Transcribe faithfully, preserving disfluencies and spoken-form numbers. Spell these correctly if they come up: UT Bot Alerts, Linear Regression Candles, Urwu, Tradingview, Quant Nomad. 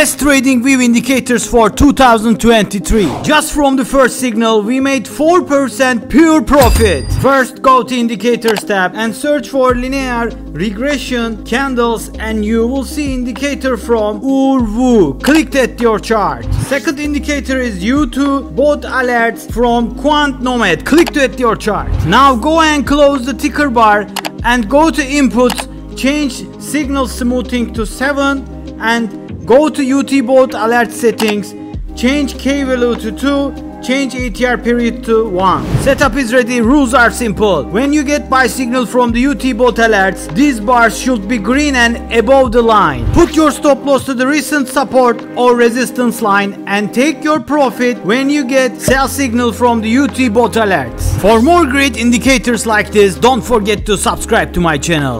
Best trading view indicators for two thousand twenty-three. Just from the first signal, we made four percent pure profit. First, go to indicators tab and search for linear regression candles, and you will see indicator from Urwu. Click that your chart. Second indicator is U T Bot Alerts from Quant Nomad. Click that your chart. Now go and close the ticker bar and go to inputs, change signal smoothing to seven and go to U T Bot Alert settings, change K value to two, change E T R period to one. Setup is ready, rules are simple. When you get buy signal from the U T Bot Alerts, these bars should be green and above the line. Put your stop loss to the recent support or resistance line and take your profit when you get sell signal from the U T Bot Alerts. For more great indicators like this, don't forget to subscribe to my channel.